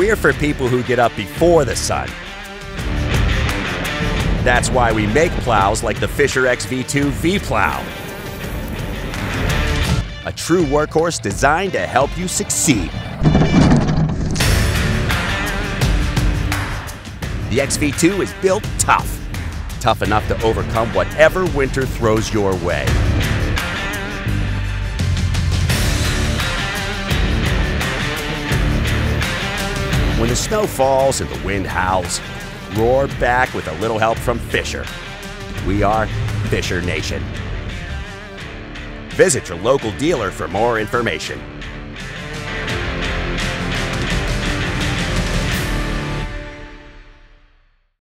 We're for people who get up before the sun. That's why we make plows like the Fisher XV2 V Plow. A true workhorse designed to help you succeed. The XV2 is built tough. Tough enough to overcome whatever winter throws your way. When the snow falls and the wind howls, roar back with a little help from Fisher. We are Fisher Nation. Visit your local dealer for more information.